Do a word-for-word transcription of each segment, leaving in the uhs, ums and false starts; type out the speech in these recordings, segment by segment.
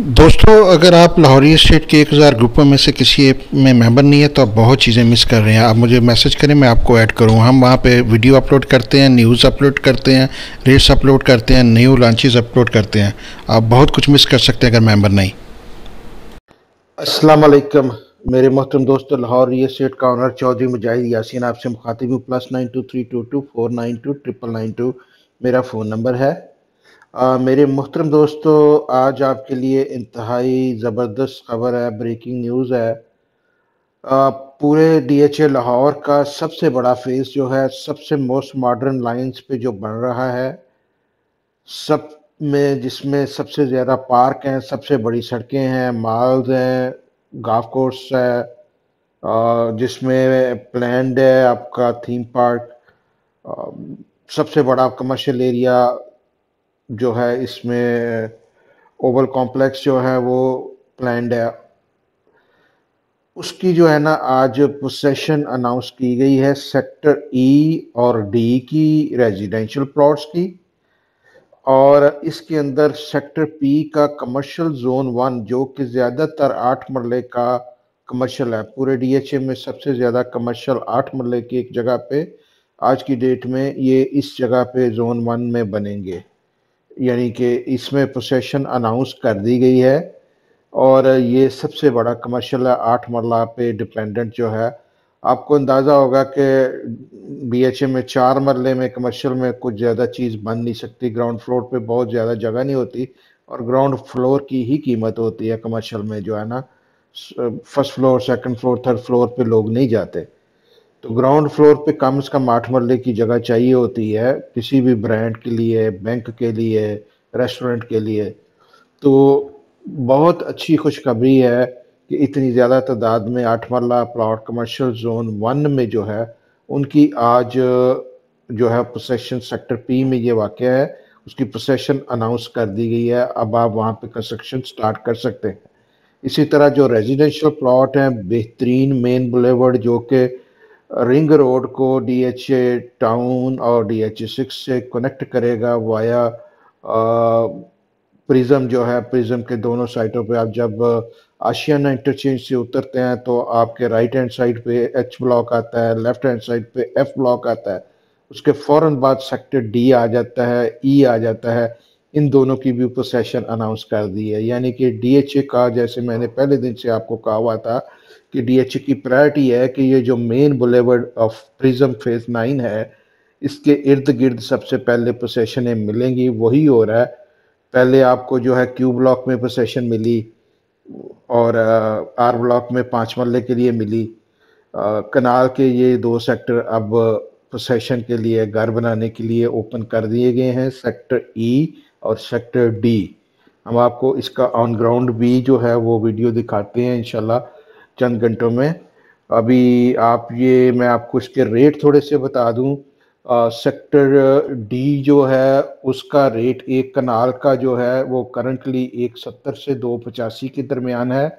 दोस्तों, अगर आप लाहौरी स्टेट के एक हज़ार ग्रुपों में से किसी ऐप में मेंबर नहीं है तो आप बहुत चीज़ें मिस कर रहे हैं। आप मुझे मैसेज करें, मैं आपको ऐड करूं। हम वहां पे वीडियो अपलोड करते हैं, न्यूज़ अपलोड करते हैं, रेट्स अपलोड करते हैं, न्यू लॉन्चेस अपलोड करते हैं। आप बहुत कुछ मिस कर सकते हैं अगर मेंबर नहीं। अस्सलाम वालेकुम मेरे मोहतरम दोस्तों, लाहौरी स्टेट का ऑनर चौधरी मुजाहिद यासिन आपसे मुखातिब हूँ। Plus nine two three two two four nine two triple nine two मेरा फ़ोन नंबर है। आ, मेरे मोहतरम दोस्तों, आज आपके लिए इंतहाई ज़बरदस्त ख़बर है, ब्रेकिंग न्यूज़ है। आ, पूरे डी एच ए लाहौर का सबसे बड़ा फेज़ जो है, सबसे मोस्ट मॉडर्न लाइंस पे जो बन रहा है, सब में जिसमें सबसे ज़्यादा पार्क हैं, सबसे बड़ी सड़कें हैं, मॉल्स हैं, गोल्फ कोर्स है, जिसमें प्लैंड है आपका थीम पार्क, आ, सबसे बड़ा कमर्शियल एरिया जो है, इसमें ओवल कॉम्प्लेक्स जो है वो प्लान्ड है। उसकी जो है ना आज पोसेशन अनाउंस की गई है सेक्टर ई और डी की रेजिडेंशियल प्लॉट्स की, और इसके अंदर सेक्टर पी का कमर्शियल जोन वन जो कि ज़्यादातर आठ मरले का कमर्शियल है। पूरे डीएचए में सबसे ज़्यादा कमर्शियल आठ मरले की एक जगह पे आज की डेट में ये इस जगह पे जोन वन में बनेंगे, यानी कि इसमें पोसेशन अनाउंस कर दी गई है। और ये सबसे बड़ा कमर्शियल आठ मरला पे डिपेंडेंट जो है, आपको अंदाज़ा होगा कि डीएचए में चार मरले में कमर्शियल में कुछ ज़्यादा चीज़ बन नहीं सकती, ग्राउंड फ्लोर पे बहुत ज़्यादा जगह नहीं होती, और ग्राउंड फ्लोर की ही कीमत होती है कमर्शियल में जो है ना। First floor, second floor, third floor पे लोग नहीं जाते, तो ग्राउंड फ्लोर पे कम से कम आठ मरले की जगह चाहिए होती है किसी भी ब्रांड के लिए, बैंक के लिए, रेस्टोरेंट के लिए। तो बहुत अच्छी खुशखबरी है कि इतनी ज़्यादा तादाद में आठ मरला प्लॉट कमर्शियल जोन वन में जो है उनकी आज जो है पोसेशन सेक्टर पी में ये वाक़ है, उसकी पोसेशन अनाउंस कर दी गई है। अब आप वहाँ पे कंस्ट्रक्शन स्टार्ट कर सकते हैं। इसी तरह जो रेजिडेंशियल प्लॉट हैं बेहतरीन मेन बुलेवर्ड जो कि रिंग रोड को डी एच ए टाउन और डी एच ए सिक्स से कनेक्ट करेगा वाया प्रिज्म जो है। प्रिज्म के दोनों साइडों पे आप जब आशियाना इंटरचेंज से उतरते हैं तो आपके राइट हैंड साइड पे एच ब्लॉक आता है, लेफ्ट हैंड साइड पे एफ ब्लॉक आता है, उसके फ़ौरन बाद सेक्टर डी आ जाता है, ई आ जाता है। इन दोनों की भी पोसेशन अनाउंस कर दी है, यानी कि डी एच ए का, जैसे मैंने पहले दिन से आपको कहा हुआ था कि डी एच ए की प्रायरिटी है कि ये जो main boulevard of Prism phase nine है, इसके इर्द गिर्द सबसे पहले पोसेशनें मिलेंगी। वही हो रहा है, पहले आपको जो है क्यू ब्लॉक में पोसेशन मिली और आर ब्लॉक में पाँच मरले के लिए मिली। आ, कनाल के ये दो सेक्टर अब पोसेशन के लिए, घर बनाने के लिए ओपन कर दिए गए हैं, सेक्टर ई और सेक्टर डी। हम आपको इसका ऑन ग्राउंड भी जो है वो वीडियो दिखाते हैं इंशाल्लाह चंद घंटों में। अभी आप ये मैं आपको इसके रेट थोड़े से बता दूं। आ, सेक्टर डी जो है उसका रेट एक कनाल का जो है वो करंटली एक सत्तर से दो पचासी के दरमियान है।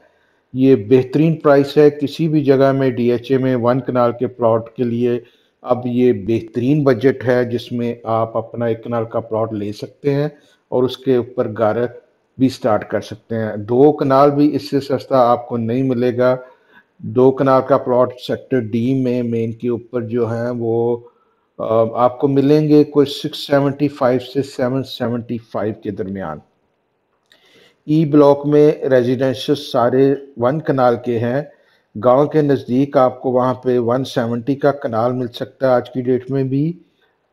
ये बेहतरीन प्राइस है, किसी भी जगह में डीएचए में वन कनाल के प्लॉट के लिए अब ये बेहतरीन बजट है जिसमें आप अपना एक कनाल का प्लॉट ले सकते हैं और उसके ऊपर घर भी स्टार्ट कर सकते हैं। दो कनाल भी इससे सस्ता आपको नहीं मिलेगा। दो कनाल का प्लॉट सेक्टर डी में मेन के ऊपर जो है वो आपको मिलेंगे कोई छह सौ पचहत्तर से सात सौ पचहत्तर के दरमियान। ई ब्लॉक में रेजिडेंशियल सारे वन कनाल के हैं। गांव के नज़दीक आपको वहाँ पे एक सौ सत्तर का कनाल मिल सकता है आज की डेट में भी,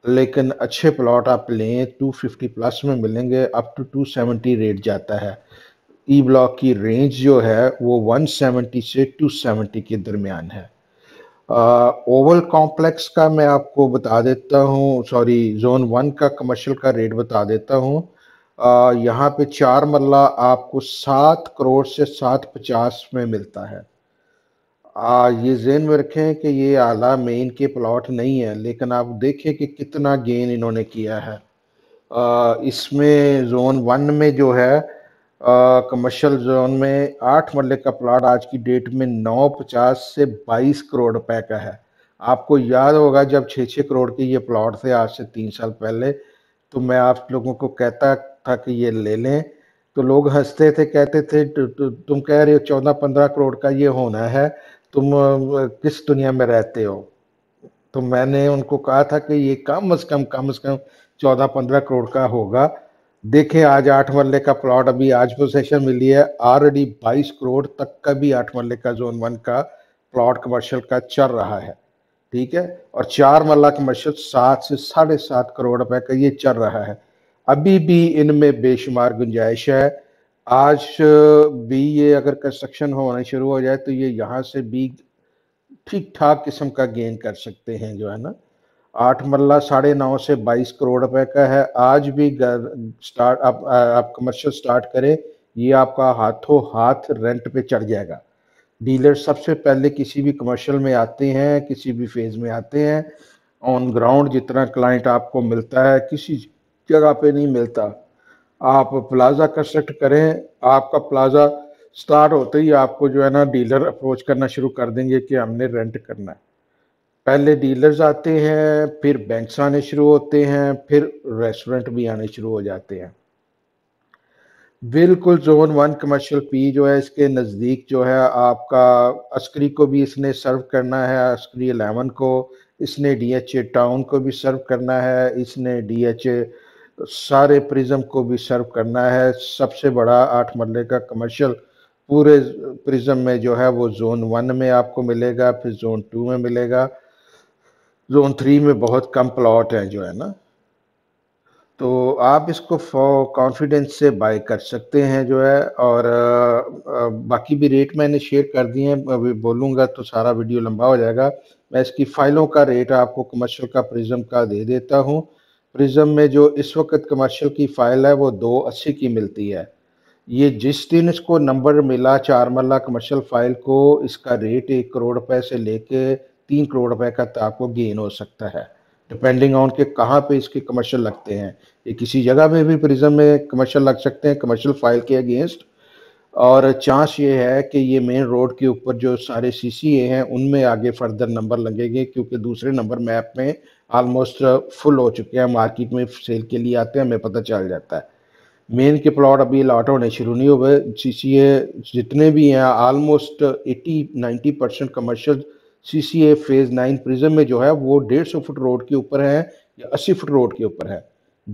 लेकिन अच्छे प्लॉट आप लें दो सौ पचास प्लस में मिलेंगे, अप टू दो सौ सत्तर रेट जाता है। ई ब्लॉक की रेंज जो है वो एक सौ सत्तर से दो सौ सत्तर के दरमियान है। ओवल कॉम्प्लेक्स का मैं आपको बता देता हूँ, सॉरी जोन वन का कमर्शियल का रेट बता देता हूँ। यहाँ पे चार मरला आपको सात करोड़ से सात पचास में मिलता है। आ, ये जेन में रखें कि ये आला मेन के प्लॉट नहीं है, लेकिन आप देखें कि कितना गेन इन्होंने किया है। आ, इसमें जोन वन में जो है कमर्शियल जोन में आठ मरले का प्लॉट आज की डेट में नौ पचास से बाईस करोड़ रुपए का है। आपको याद होगा जब छः छः करोड़ के ये प्लॉट थे आज से तीन साल पहले, तो मैं आप लोगों को कहता था कि ये ले लें, तो लोग हंसते थे, कहते थे तुम कह रहे हो चौदह पंद्रह करोड़ का ये होना है, तुम किस दुनिया में रहते हो। तो मैंने उनको कहा था कि ये कम से कम कम से कम चौदह पंद्रह करोड़ का होगा। देखें आज आठ मरले का प्लॉट अभी आज पोसेशन मिली है, ऑलरेडी बाईस करोड़ तक का भी आठ मरले का जोन वन का प्लॉट कमर्शियल का चल रहा है, ठीक है। और चार मरला कमर्शियल सात से साढ़े सात करोड़ रुपए का ये चल रहा है। अभी भी इनमें बेशुमार गुंजाइश है। आज भी ये अगर कंस्ट्रक्शन होना शुरू हो जाए तो ये यहाँ से भी ठीक ठाक किस्म का गेन कर सकते हैं, जो है ना। आठ मरला साढ़े नौ से बाईस करोड़ रुपए का है। आज भी स्टार्ट आप, आप कमर्शियल स्टार्ट करें, ये आपका हाथों हाथ रेंट पे चढ़ जाएगा। डीलर सबसे पहले किसी भी कमर्शियल में आते हैं, किसी भी फेज में आते हैं। ऑन ग्राउंड जितना क्लाइंट आपको मिलता है किसी जगह पे नहीं मिलता। आप प्लाजा कंस्ट्रक्ट करें, आपका प्लाजा स्टार्ट होते ही आपको जो है ना डीलर अप्रोच करना शुरू कर देंगे कि हमने रेंट करना है। पहले डीलर्स आते हैं, फिर बैंक्स आने शुरू होते हैं, फिर रेस्टोरेंट भी आने शुरू हो जाते हैं। बिल्कुल जोन वन कमर्शियल पी जो है इसके नज़दीक जो है आपका अस्करी को भी इसने सर्व करना है, अस्करी इलेवन को, इसने डी एच ए टाउन को भी सर्व करना है, इसने डी एच ए सारे प्रिज्म को भी सर्व करना है। सबसे बड़ा आठ मरले का कमर्शियल पूरे प्रिज्म में जो है वो जोन वन में आपको मिलेगा, फिर जोन टू में मिलेगा, जोन थ्री में बहुत कम प्लॉट है जो है ना। तो आप इसको कॉन्फिडेंस से बाय कर सकते हैं जो है। और आ, आ, बाकी भी रेट मैंने शेयर कर दिए हैं, अभी बोलूँगा तो सारा वीडियो लंबा हो जाएगा। मैं इसकी फ़ाइलों का रेट आपको कमर्शियल का प्रिज्म का दे देता हूँ। प्रिज्म में जो इस वक्त कमर्शियल की फ़ाइल है वो दो अस्सी की मिलती है। ये जिस दिन इसको नंबर मिला चार मरला कमर्शियल फ़ाइल को, इसका रेट एक करोड़ रुपए से लेके तीन करोड़ रुपए का तक आपको गेन हो सकता है, डिपेंडिंग ऑन के कहाँ पे इसके कमर्शियल लगते हैं। ये किसी जगह में भी प्रिज्म में कमर्शियल लग सकते हैं कमर्शियल फ़ाइल के अगेंस्ट। और चांस ये है कि ये मेन रोड के ऊपर जो सारे सी सी ए हैं उनमें आगे फर्दर नंबर लगेंगे, क्योंकि दूसरे नंबर मैप में आलमोस्ट फुल हो चुके हैं। मार्केट में सेल के लिए आते हैं, हमें पता चल जाता है। मेन के प्लॉट अभी अलाट होने शुरू नहीं हुए। सी सी ए जितने भी हैं आलमोस्ट अस्सी नब्बे percent commercial C C A phase nine Prism में जो है वो डेढ़ सौ फुट रोड के ऊपर है या अस्सी फुट रोड के ऊपर है।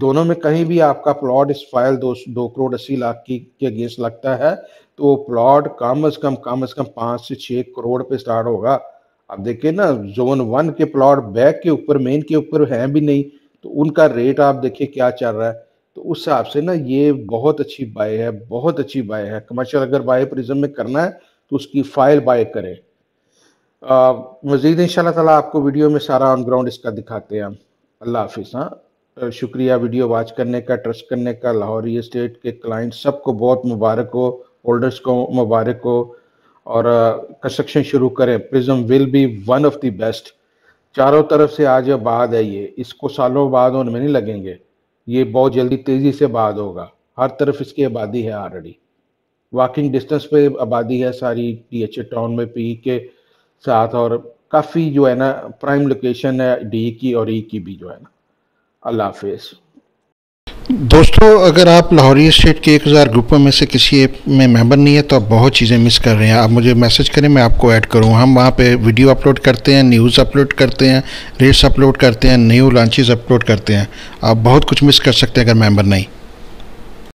दोनों में कहीं भी आपका प्लॉट इस फाइल दो दो करोड़ अस्सी लाख की के अगेंस्ट लगता है तो प्लॉट कम अज़ कम कम अज़ कम पाँच से छः करोड़ पे स्टार्ट होगा। आप देखिए ना, जोन वन के प्लॉट बैक के ऊपर मेन के ऊपर हैं भी नहीं, तो उनका रेट आप देखिए क्या चल रहा है। तो उस हिसाब से ना ये बहुत अच्छी बाय है, बहुत अच्छी बाय है। कमर्शियल अगर बाय प्रिज्म में करना है तो उसकी फ़ाइल बाय करें। मज़ीद इंशाल्लाह ताला आपको वीडियो में सारा ऑन ग्राउंड इसका दिखाते हैं। अल्लाह हाफिज़। हाँ, शुक्रिया वीडियो वॉच करने का, ट्रस्ट करने का। लाहौरी स्टेट के क्लाइंट सबको बहुत मुबारक हो, होल्डर्स को मुबारक हो, और कंस्ट्रक्शन शुरू करें। Prism will be one of the best. चारों तरफ से आज बाद है ये, इसको सालों बाद होने में नहीं लगेंगे, ये बहुत जल्दी तेज़ी से बाद होगा। हर तरफ इसकी आबादी है, ऑलरेडी वॉकिंग डिस्टेंस पे आबादी है सारी डी एच ए टाउन में पी के साथ, और काफ़ी जो है ना प्राइम लोकेशन है डी की और ई की भी जो है ना। अल्लाह हाफिज़। दोस्तों, अगर आप लाहौरी स्टेट के एक हज़ार ग्रुपों में से किसी ऐप में मेंबर नहीं है तो आप बहुत चीज़ें मिस कर रहे हैं। आप मुझे मैसेज करें, मैं आपको ऐड करूँ। हम वहाँ पे वीडियो अपलोड करते हैं, न्यूज़ अपलोड करते हैं, रेट्स अपलोड करते हैं, न्यू लॉन्चेस अपलोड करते हैं। आप बहुत कुछ मिस कर सकते हैं अगर मेंबर नहीं।